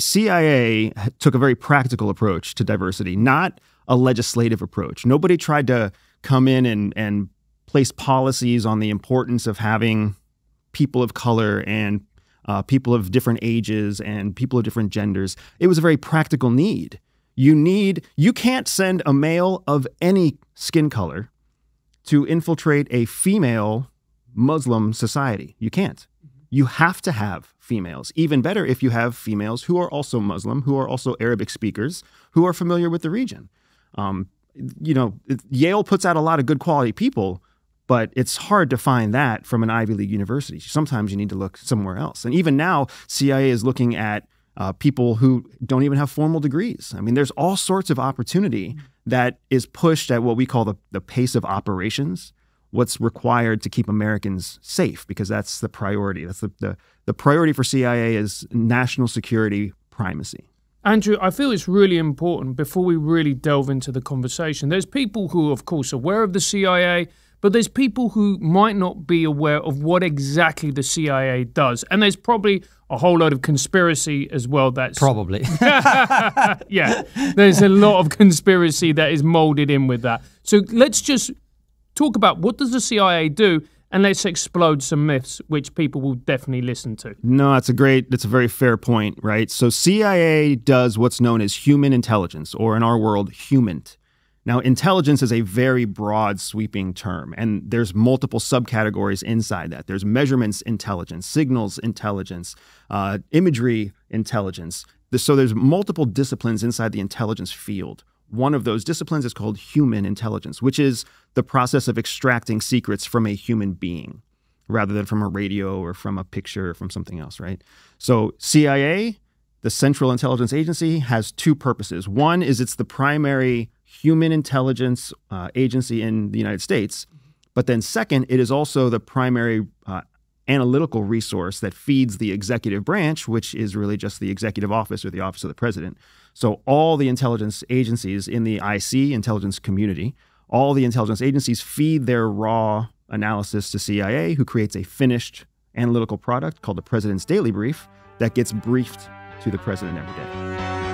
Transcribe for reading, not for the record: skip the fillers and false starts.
CIA took a very practical approach to diversity, not a legislative approach. Nobody tried to come in and place policies on the importance of having people of color and people of different ages and people of different genders. It was a very practical need. You can't send a male of any skin color to infiltrate a female Muslim society. You can't. You have to have females. Even better if you have females who are also Muslim, who are also Arabic speakers, who are familiar with the region. You know, Yale puts out a lot of good quality people, but it's hard to find that from an Ivy League university. Sometimes you need to look somewhere else. And even now, CIA is looking at people who don't even have formal degrees. I mean, there's all sorts of opportunity that is pushed at what we call the pace of operations, what's required to keep Americans safe, because that's the priority. That's the priority for CIA is national security primacy. Andrew, I feel it's really important before we really delve into the conversation. There's people who, of course, are aware of the CIA, but there's people who might not be aware of what exactly the CIA does. And there's probably a whole load of conspiracy as well. That's probably. Yeah, there's a lot of conspiracy that is molded in with that. So let's just talk about what does the CIA do, and let's explode some myths which people will definitely listen to. No, that's a very fair point, right? So CIA does what's known as human intelligence, or in our world, humint. Now, intelligence is a very broad, sweeping term, and there's multiple subcategories inside that. There's measurements intelligence, signals intelligence, imagery intelligence. So there's multiple disciplines inside the intelligence field. One of those disciplines is called human intelligence, which is the process of extracting secrets from a human being rather than from a radio or from a picture or from something else, right? So CIA, the Central Intelligence Agency, has two purposes. One is it's the primary human intelligence agency in the United States. But then second, it is also the primary analytical resource that feeds the executive branch, which is really just the executive office or the office of the president. So all the intelligence agencies in the IC, intelligence community, all the intelligence agencies feed their raw analysis to CIA, who creates a finished analytical product called the President's Daily Brief that gets briefed to the president every day.